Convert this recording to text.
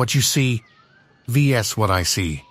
What you see, vs. what I see.